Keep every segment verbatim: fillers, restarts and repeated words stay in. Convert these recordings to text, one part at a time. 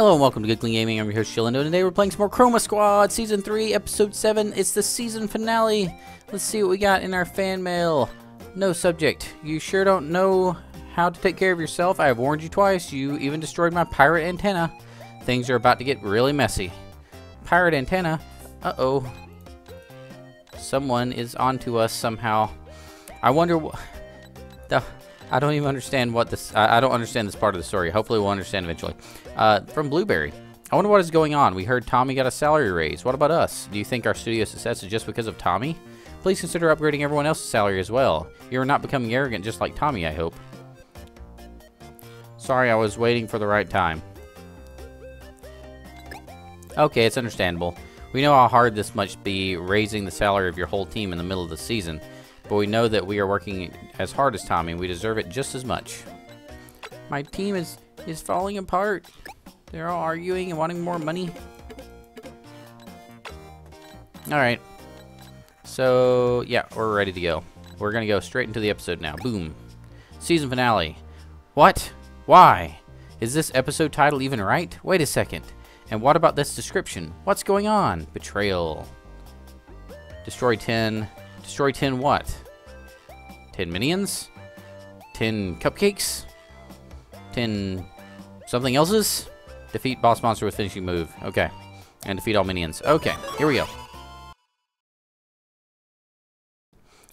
Hello and welcome to Good Clean Gaming. I'm your host Jalindo, and today we're playing some more Chroma Squad Season three, Episode seven. It's the season finale. Let's see what we got in our fan mail. No subject. You sure don't know how to take care of yourself. I have warned you twice. You even destroyed my pirate antenna. Things are about to get really messy. Pirate antenna? Uh-oh. Someone is onto us somehow. I wonder what... The... I don't even understand what this... I, I don't understand this part of the story. Hopefully we'll understand eventually. Uh, from Blueberry. I wonder what is going on. We heard Tommy got a salary raise. What about us? Do you think our studio success is just because of Tommy? Please consider upgrading everyone else's salary as well. You're not becoming arrogant just like Tommy, I hope. Sorry, I was waiting for the right time. Okay, it's understandable. We know how hard this must be raising the salary of your whole team in the middle of the season. But we know that we are working as hard as Tommy. We deserve it just as much. My team is, is falling apart. They're all arguing and wanting more money. Alright. So, yeah, we're ready to go. We're going to go straight into the episode now. Boom. Season finale. What? Why? Is this episode title even right? Wait a second. And what about this description? What's going on? Betrayal. Destroy ten... Destroy ten what? ten minions? ten cupcakes? ten something else's? Defeat boss monster with finishing move. Okay. And defeat all minions. Okay, here we go.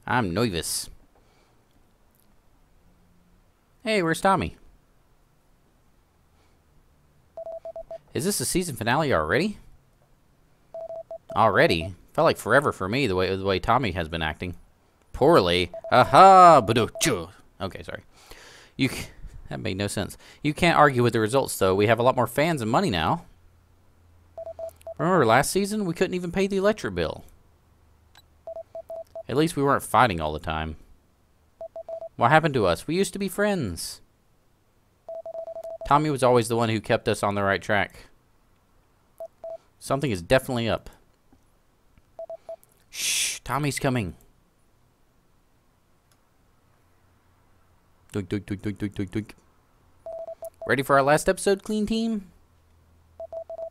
I'm nervous. Hey, where's Tommy? Is this the season finale already? Already? Felt like forever for me, the way the way Tommy has been acting. Poorly. Aha! Okay, sorry. You c that made no sense. You can't argue with the results, though. We have a lot more fans and money now. Remember last season? We couldn't even pay the electric bill. At least we weren't fighting all the time. What happened to us? We used to be friends. Tommy was always the one who kept us on the right track. Something is definitely up. Shh, Tommy's coming. Doink, doink, doink, doink, doink, doink, doink. Ready for our last episode, Clean Team?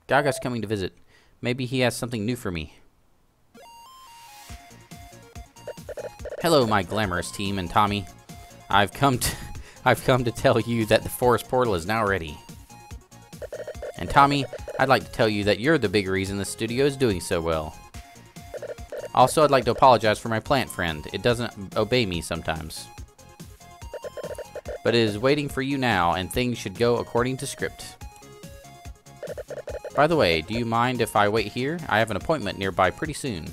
Gaga's coming to visit. Maybe he has something new for me. Hello, my glamorous team and Tommy. I've come to, I've come to tell you that the forest portal is now ready. And Tommy, I'd like to tell you that you're the big reason the studio is doing so well. Also, I'd like to apologize for my plant friend. It doesn't obey me sometimes. But it is waiting for you now, and things should go according to script. By the way, do you mind if I wait here? I have an appointment nearby pretty soon.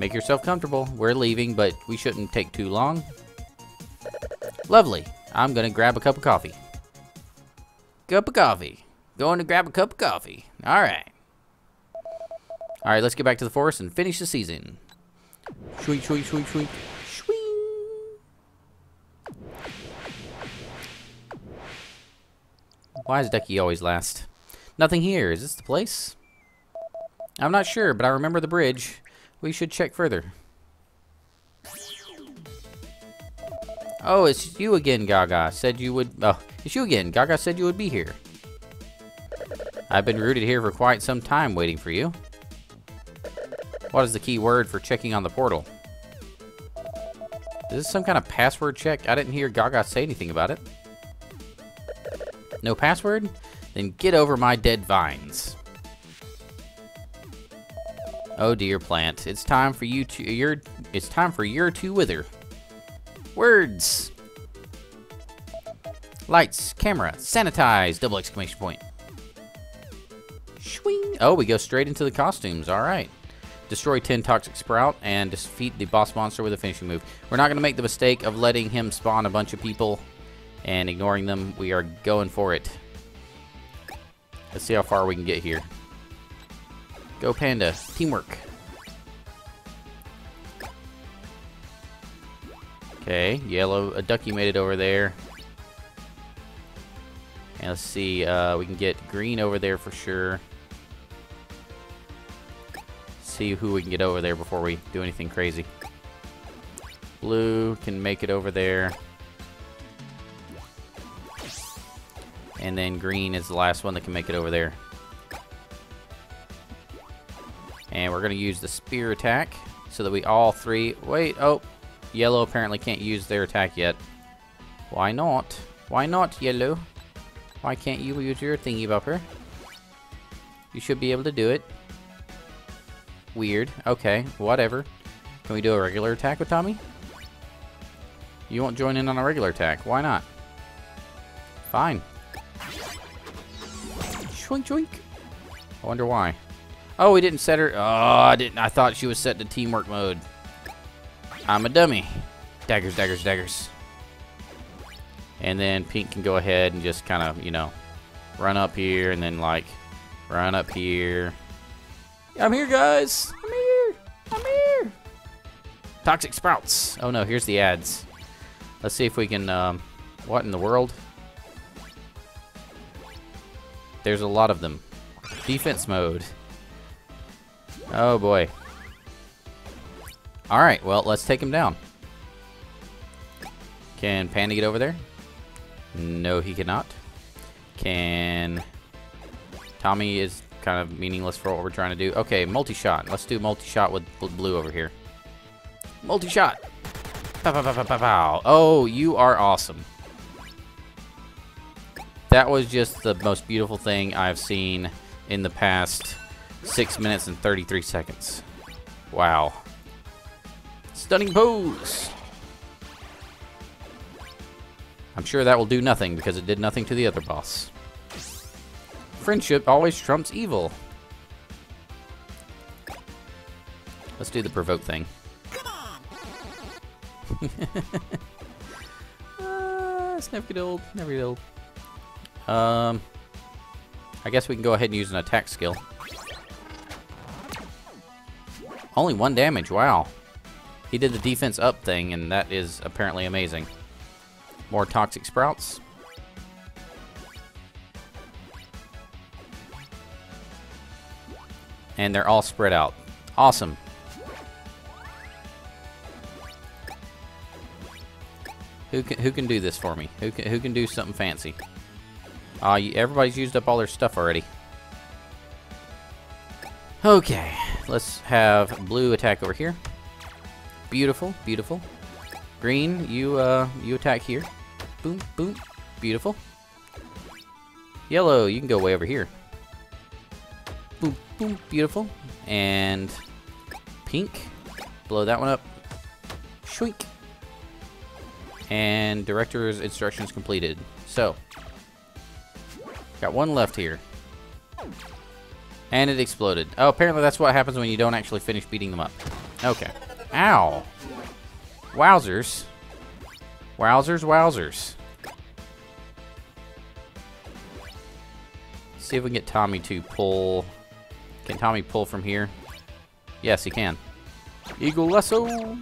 Make yourself comfortable. We're leaving, but we shouldn't take too long. Lovely. I'm gonna grab a cup of coffee. Cup of coffee. Going to grab a cup of coffee. Alright. Alright, let's get back to the forest and finish the season. Shwee, shwee, shwee, shwee. Shwee! Why is Ducky always last? Nothing here. Is this the place? I'm not sure, but I remember the bridge. We should check further. Oh, it's you again, Gaga. Said you would... Oh, it's you again. Gaga said you would be here. I've been rooted here for quite some time waiting for you. What is the key word for checking on the portal? Is this some kind of password check? I didn't hear Gaga say anything about it. No password? Then get over my dead vines. Oh dear, plant. It's time for you to your it's time for your to wither. Words. Lights, camera, sanitize, double exclamation point. Swing. Oh, we go straight into the costumes. All right. Destroy ten Toxic Sprout, and defeat the boss monster with a finishing move. We're not going to make the mistake of letting him spawn a bunch of people and ignoring them. We are going for it. Let's see how far we can get here. Go, Panda. Teamwork. Okay, yellow. A Ducky made it over there. And let's see. Uh, we can get green over there for sure. See who we can get over there before we do anything crazy. Blue can make it over there. And then green is the last one that can make it over there. And we're going to use the spear attack so that we all three... Wait, oh. Yellow apparently can't use their attack yet. Why not? Why not, Yellow? Why can't you use your thingy bumper? You should be able to do it. Weird. Okay, whatever. Can we do a regular attack with Tommy? You won't join in on a regular attack. Why not? Fine. Choink, choink. I wonder why. Oh, we didn't set her. Oh, I didn't. I thought she was set to teamwork mode. I'm a dummy. Daggers, daggers, daggers. And then pink can go ahead and just kind of, you know, run up here and then, like, run up here. I'm here, guys. I'm here. I'm here. Toxic sprouts. Oh, no. Here's the ads. Let's see if we can, um, what in the world? There's a lot of them. Defense mode. Oh, boy. All right. Well, let's take him down. Can Panda get over there? No, he cannot. Can... Tommy is kind of meaningless for what we're trying to do. Okay, multi-shot. Let's do multi-shot with blue over here. Multi-shot! Pow, pow, pow, pow, pow, pow. Oh, you are awesome. That was just the most beautiful thing I've seen in the past six minutes and thirty-three seconds. Wow. Stunning pose! I'm sure that will do nothing because it did nothing to the other boss. Friendship always trumps evil. Let's do the provoke thing. uh, it's never get old. Never get old. Um, I guess we can go ahead and use an attack skill. Only one damage. Wow. He did the defense up thing, and that is apparently amazing. More toxic sprouts. And they're all spread out. Awesome. Who can, who can do this for me? Who can, who can do something fancy? Uh, you, everybody's used up all their stuff already. Okay. Let's have blue attack over here. Beautiful, beautiful. Green, you, uh, you attack here. Boom, boom. Beautiful. Yellow, you can go way over here. Boom, boom. Beautiful. And pink. Blow that one up. Shwink. And director's instructions completed. So, got one left here. And it exploded. Oh, apparently that's what happens when you don't actually finish beating them up. Okay. Ow. Wowzers. Wowzers, wowzers. See if we can get Tommy to pull. Can Tommy pull from here? Yes, he can. Eagle lasso.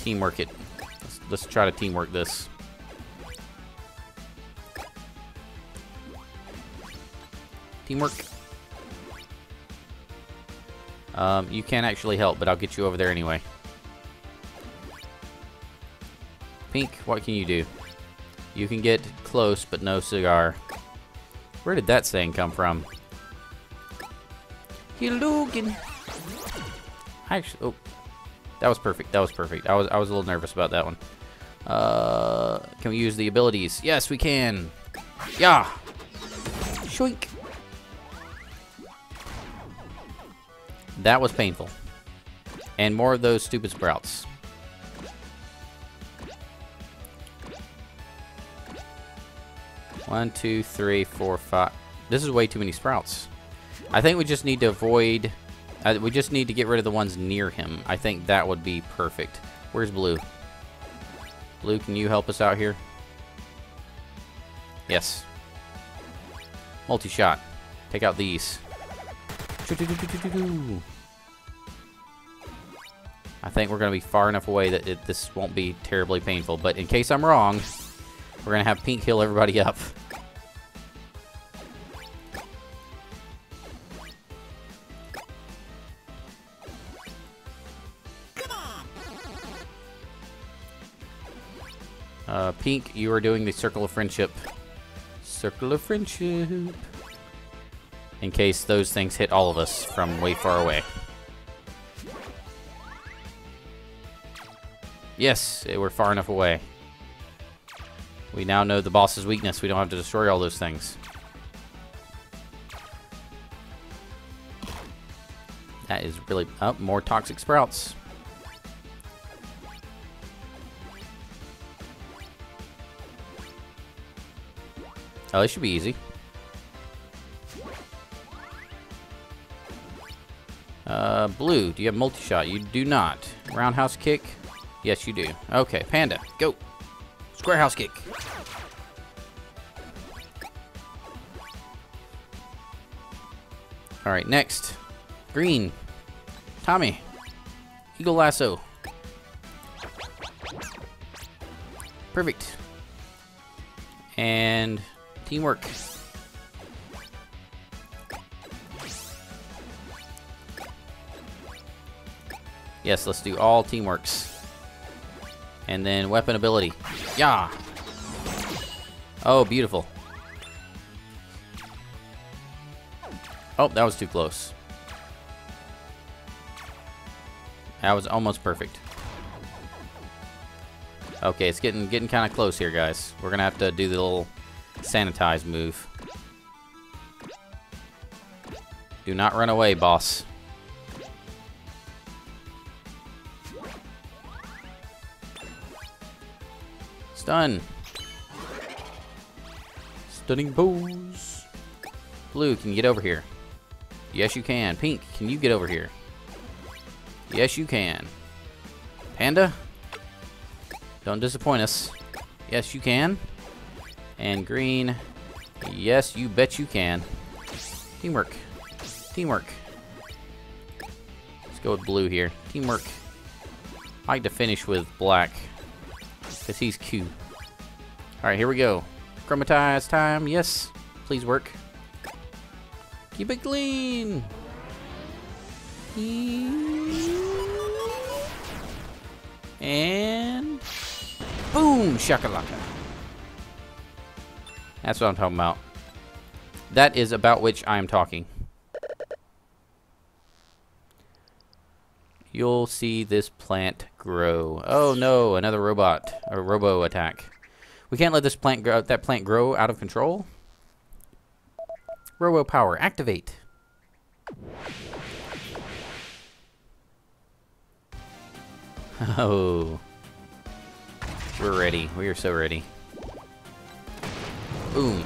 Teamwork it. Let's, let's try to teamwork this. Teamwork. Um, you can't actually help, but I'll get you over there anyway. Pink, what can you do? You can get close, but no cigar. Where did that saying come from? Hilugan. Actually, oh, that was perfect. That was perfect. I was, I was a little nervous about that one. Uh, can we use the abilities? Yes, we can. Yeah. Shoink. That was painful. And more of those stupid sprouts. One, two, three, four, five. This is way too many sprouts. I think we just need to avoid... Uh, we just need to get rid of the ones near him. I think that would be perfect. Where's Blue? Blue, can you help us out here? Yes. Multi-shot. Take out these. I think we're going to be far enough away that it, this won't be terribly painful. But in case I'm wrong, we're going to have pink heal everybody up. Uh, Pink, you are doing the Circle of Friendship. Circle of Friendship. In case those things hit all of us from way far away. Yes, it, we're far enough away. We now know the boss's weakness. We don't have to destroy all those things. That is really... Oh, more toxic sprouts. Oh, this should be easy. Uh, Blue, do you have multi-shot? You do not. Roundhouse kick? Yes, you do. Okay, Panda, go. Square house kick. All right, next. Green. Tommy. Eagle lasso. Perfect. And teamwork. Yes, let's do all teamworks. And then weapon ability. Yeah. Oh, beautiful. Oh, that was too close. That was almost perfect. Okay, it's getting getting kind of close here, guys. We're gonna have to do the little sanitize move. Do not run away, boss. Stun. Stunning pose. Blue, can you get over here? Yes, you can. Pink, can you get over here? Yes, you can. Panda, don't disappoint us. Yes, you can. And Green, yes, you bet you can. Teamwork. Teamwork. Let's go with Blue here. Teamwork. I like to finish with Black. Because he's cute. Alright, here we go. Chromatize time. Yes. Please work. Keep it clean. And boom, shakalaka. That's what I'm talking about. That is about which I am talking. You'll see this plant grow. Oh no, another robot, a robo attack. We can't let this plant grow, that plant grow out of control. Robo power, activate. Oh. We're ready, we are so ready. Boom.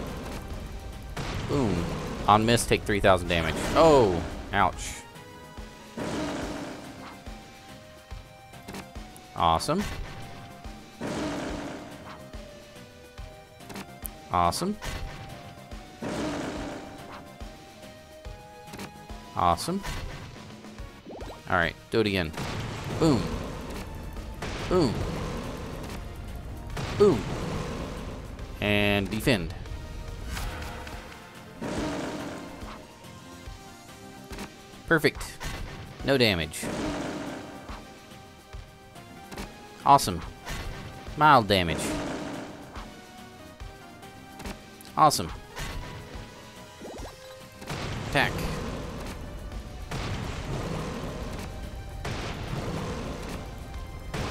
Boom. On miss, take three thousand damage. Oh, ouch. Awesome. Awesome. Awesome. Alright, do it again. Boom. Boom. Boom. And defend. Perfect. No damage. Awesome. Mild damage. Awesome. Attack.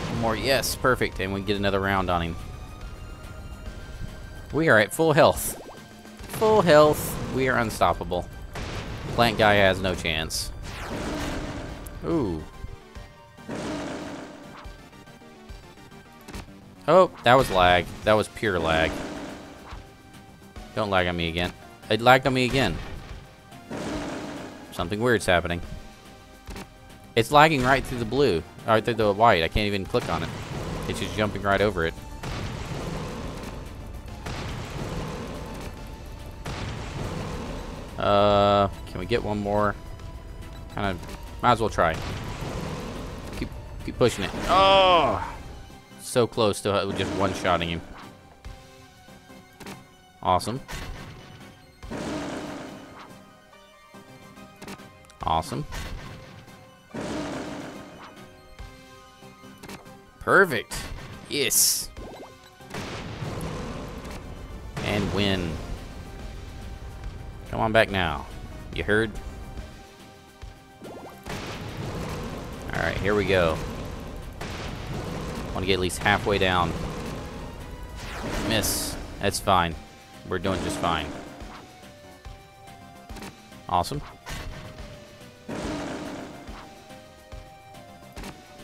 One more, yes, perfect, and we get another round on him. We are at full health. Full health, we are unstoppable. Plant guy has no chance. Ooh. Oh, that was lag. That was pure lag. Don't lag on me again. It lagged on me again. Something weird's happening. It's lagging right through the blue, right through the white. I can't even click on it. It's just jumping right over it. Uh, can we get one more? Kind of, might as well try. Keep, keep pushing it. Oh! So close to just one-shotting him. Awesome. Awesome. Perfect. Yes. and win. Come on back now. You heard? Alright, here we go. Want to get at least halfway down. Miss. That's fine. We're doing just fine. Awesome.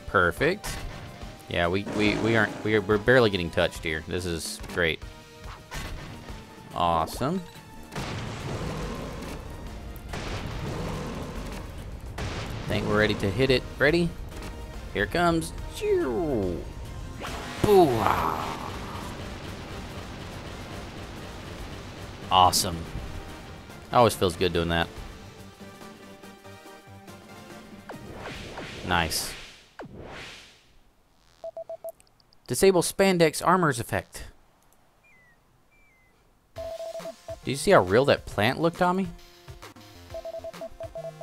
Perfect. Yeah, we, we, we aren't, we are, we're barely getting touched here. This is great. Awesome. I think we're ready to hit it. Ready? Here it comes. Ooh. Awesome. Always feels good doing that. Nice. Disable spandex armor's effect. Do you see how real that plant looked, Tommy?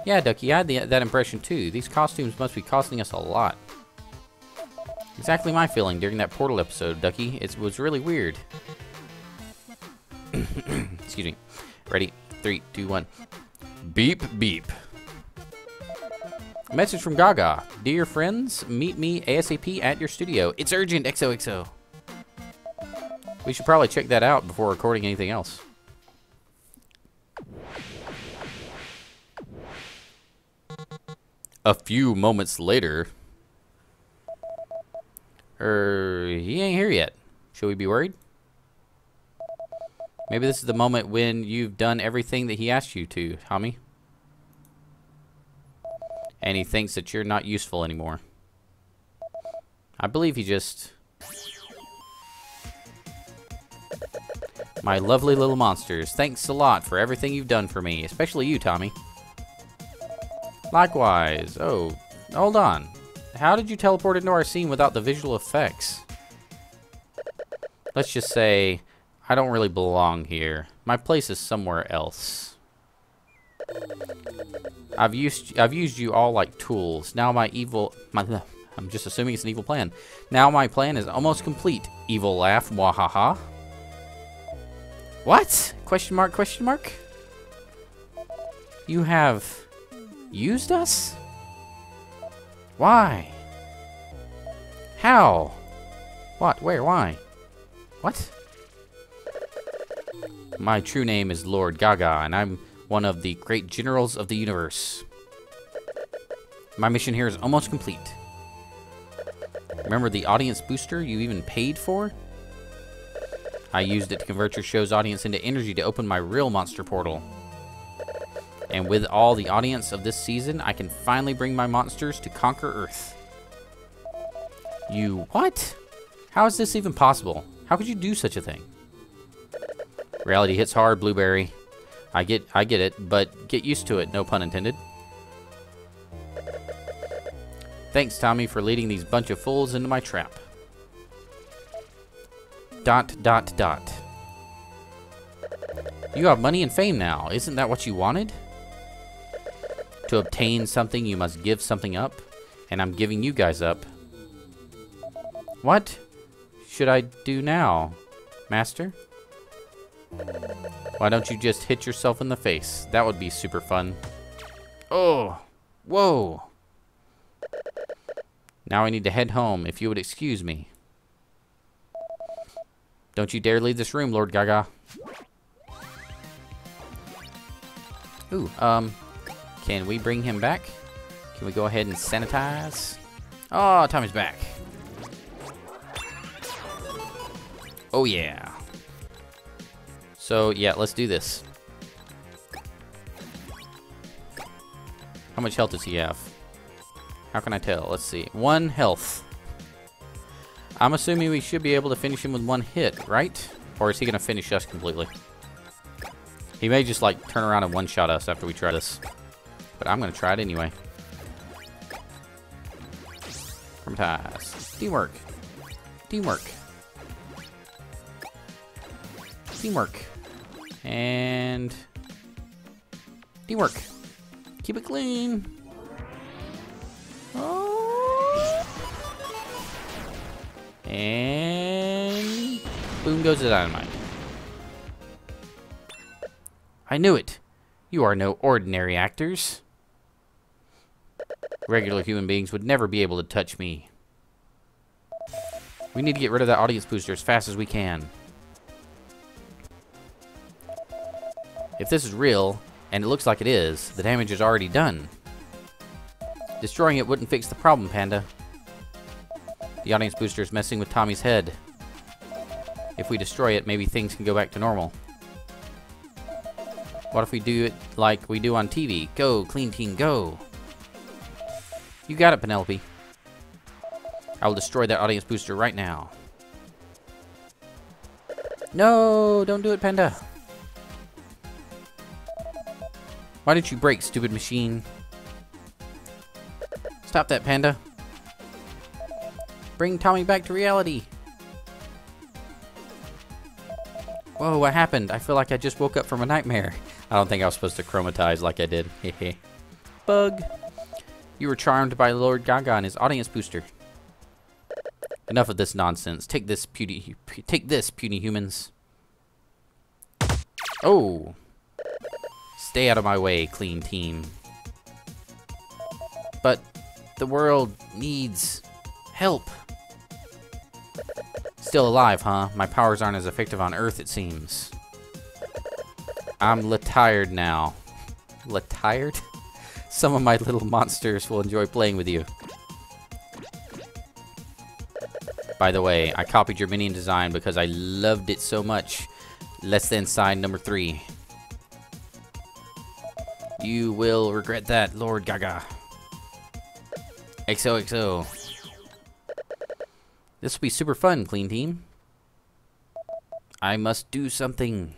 Yeah, Ducky, I had the, that impression too. These costumes must be costing us a lot. Exactly my feeling during that Portal episode, Ducky. It was really weird. Excuse me. Ready? Three, two, one. Beep, beep. Message from Gaga. Dear friends, meet me ASAP at your studio. It's urgent, X O X O. We should probably check that out before recording anything else. A few moments later. Er, he ain't here yet. Should we be worried? Maybe this is the moment when you've done everything that he asked you to, Tommy. And he thinks that you're not useful anymore. I believe he just... My lovely little monsters, thanks a lot for everything you've done for me, especially you, Tommy. Likewise. Oh, hold on. How did you teleport into our scene without the visual effects? Let's just say, I don't really belong here. My place is somewhere else. I've used I've used you all like tools. Now my evil, my, I'm just assuming it's an evil plan. Now my plan is almost complete. Evil laugh, wahaha. What? Question mark, question mark? You have used us? Why? How? What, where, why? What? My true name is Lord Gaga, and I'm one of the great generals of the universe. My mission here is almost complete. Remember the audience booster you even paid for? I used it to convert your show's audience into energy to open my real monster portal. And with all the audience of this season, I can finally bring my monsters to conquer Earth. You what? How is this even possible? How could you do such a thing? Reality hits hard, Blueberry. I get I get it, but get used to it, no pun intended. Thanks, Tommy, for leading these bunch of fools into my trap. Dot, dot, dot. You have money and fame now. Isn't that what you wanted? To obtain something, you must give something up, and I'm giving you guys up. What should I do now, Master? Why don't you just hit yourself in the face? That would be super fun. Oh, whoa. Now I need to head home, if you would excuse me. Don't you dare leave this room, Lord Gaga. Ooh, um, can we bring him back? Can we go ahead and sanitize? Oh, Tommy's back. Oh, yeah. So, yeah, let's do this. How much health does he have? How can I tell? Let's see. One health. I'm assuming we should be able to finish him with one hit, right? Or is he going to finish us completely? He may just, like, turn around and one-shot us after we try this. But I'm going to try it anyway. Chromatize. Teamwork. Teamwork. Teamwork. And teamwork. Keep it clean. Oh. And boom goes the dynamite. I knew it. You are no ordinary actors. Regular human beings would never be able to touch me. We need to get rid of that audience booster as fast as we can. If this is real, and it looks like it is, the damage is already done. Destroying it wouldn't fix the problem, Panda. The audience booster is messing with Tommy's head. If we destroy it, maybe things can go back to normal. What if we do it like we do on T V? Go, Clean Team, go! You got it, Penelope. I will destroy that audience booster right now. No, don't do it, Panda. Why did you break, stupid machine? Stop that, Panda. Bring Tommy back to reality. Whoa, what happened? I feel like I just woke up from a nightmare. I don't think I was supposed to chromatize like I did. Hehe. Bug. You were charmed by Lord Gaga and his audience booster. Enough of this nonsense. Take this, puny, take this, puny humans. Oh. Stay out of my way, Clean Team. But the world needs help. Still alive, huh? My powers aren't as effective on Earth, it seems. I'm tired now. Tired? Some of my little monsters will enjoy playing with you. By the way, I copied your minion design because I loved it so much. Less than sign number three. You will regret that, Lord Gaga. X O X O. This will be super fun, Clean Team. I must do something.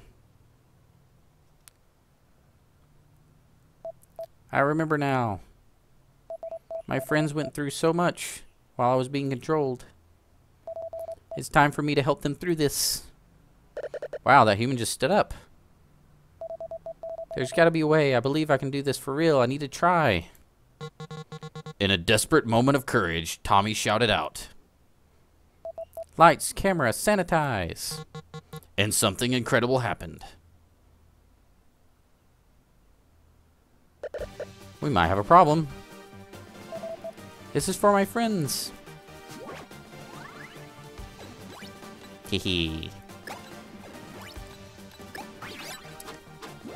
I remember now. My friends went through so much while I was being controlled. It's time for me to help them through this. Wow, that human just stood up. There's gotta be a way. I believe I can do this for real. I need to try. In a desperate moment of courage, Tommy shouted out. Lights, camera, sanitize. And something incredible happened. We might have a problem. This is for my friends. Hehe.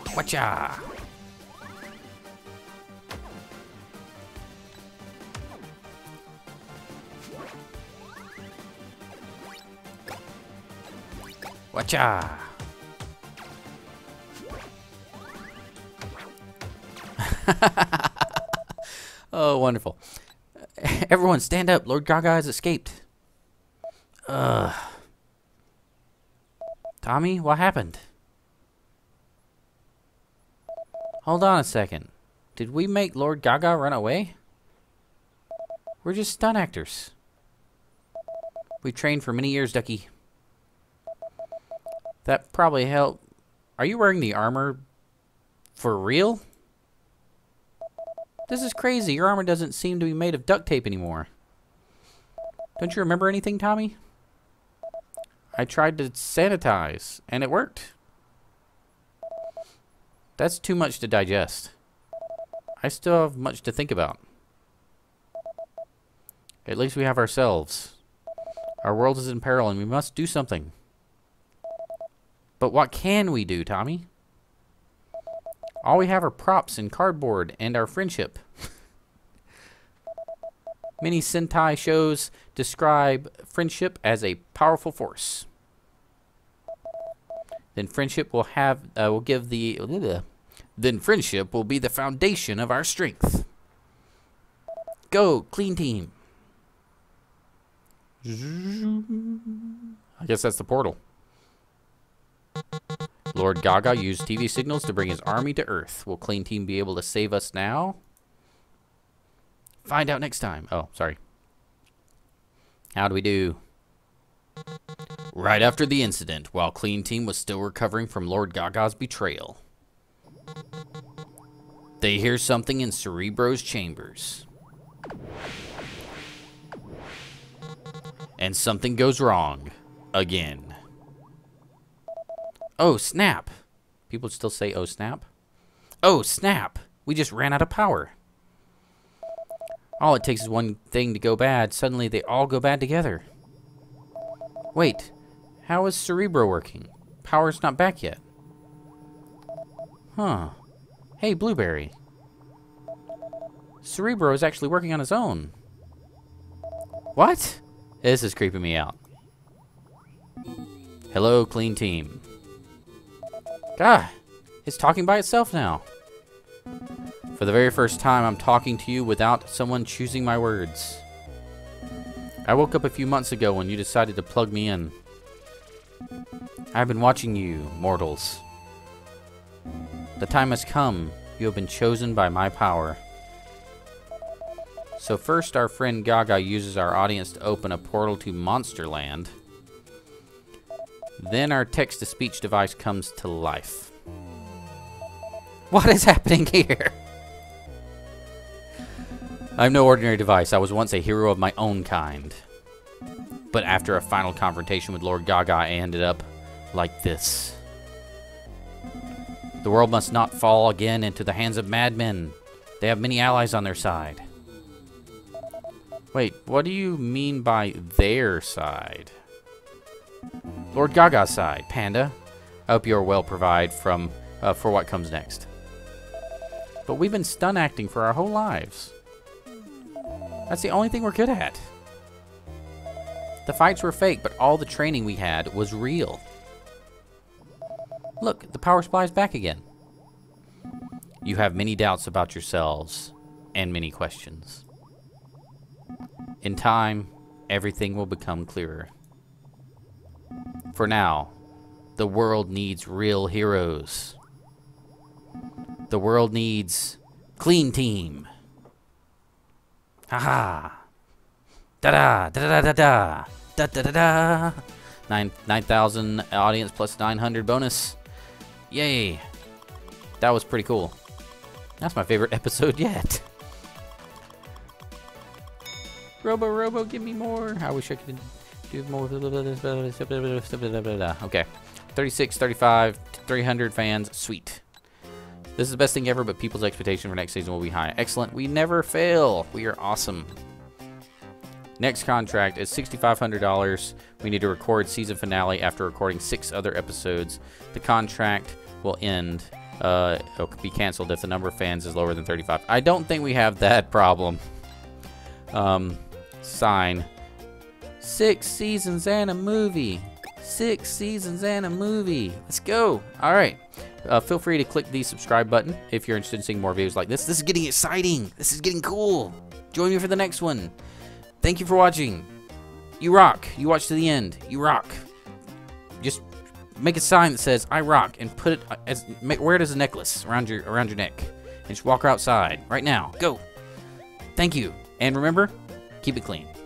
Watcha! Watcha! Oh, wonderful. Everyone, stand up. Lord Gaga has escaped. Ugh. Tommy, what happened? Hold on a second. Did we make Lord Gaga run away? We're just stunt actors. We've trained for many years, Ducky. That probably helped. Are you wearing the armor for real? This is crazy. Your armor doesn't seem to be made of duct tape anymore. Don't you remember anything, Tommy? I tried to sanitize, and it worked. That's too much to digest. I still have much to think about. At least we have ourselves. Our world is in peril and we must do something. But what can we do, Tommy? All we have are props and cardboard and our friendship. Many Sentai shows describe friendship as a powerful force. Then friendship will have uh, will give the uh, then friendship will be the foundation of our strength. Go, Clean Team. I guess that's the portal. Lord Gaga used T V signals to bring his army to Earth. Will Clean Team be able to save us now? Find out next time. Oh, sorry. How do we do? Right after the incident, while Clean Team was still recovering from Lord Gaga's betrayal, they hear something in Cerebro's chambers. And something goes wrong. Again. Oh, snap! People still say, oh, snap. Oh, snap. We just ran out of power. All it takes is one thing to go bad. Suddenly, they all go bad together. Wait. How is Cerebro working? Power's not back yet. Huh. Hey, Blueberry. Cerebro is actually working on his own. What? This is creeping me out. Hello, Clean Team. God, it's talking by itself now. For the very first time, I'm talking to you without someone choosing my words. I woke up a few months ago when you decided to plug me in. I've been watching you, mortals. The time has come. You have been chosen by my power. So first, our friend Gaga uses our audience to open a portal to Monsterland. Then our text-to-speech device comes to life. What is happening here? I'm no ordinary device. I was once a hero of my own kind. But after a final confrontation with Lord Gaga, I ended up like this. The world must not fall again into the hands of madmen. They have many allies on their side. Wait, what do you mean by their side? Lord Gaga's side, Panda. I hope you are well provided from, uh, for what comes next. But we've been stunt acting for our whole lives. That's the only thing we're good at. The fights were fake, but all the training we had was real. Look, the power supply is back again. You have many doubts about yourselves, and many questions. In time, everything will become clearer. For now, the world needs real heroes. The world needs Clean Team. Haha. Da-da, da-da-da-da-da. Da-da-da-da. nine thousand audience plus nine hundred bonus. Yay. That was pretty cool. That's my favorite episode yet. Robo, Robo, give me more. I wish I could do more. Okay. thirty-six, thirty-five, three hundred fans. Sweet. This is the best thing ever, but people's expectation for next season will be high. Excellent. We never fail. We are awesome. Next contract is six thousand five hundred dollars. We need to record season finale after recording six other episodes. The contract will end. Uh, it'll be canceled if the number of fans is lower than thirty-five. I don't think we have that problem. Um, sign. Six seasons and a movie. Six seasons and a movie. Let's go. All right. Uh, feel free to click the subscribe button if you're interested in seeing more videos like this. This is getting exciting. This is getting cool. Join me for the next one. Thank you for watching. You rock. You watch to the end. You rock. Just make a sign that says "I rock" and put it as make, wear it as a necklace around your around your neck, and just walk outside right now. Go. Thank you. And remember, keep it clean.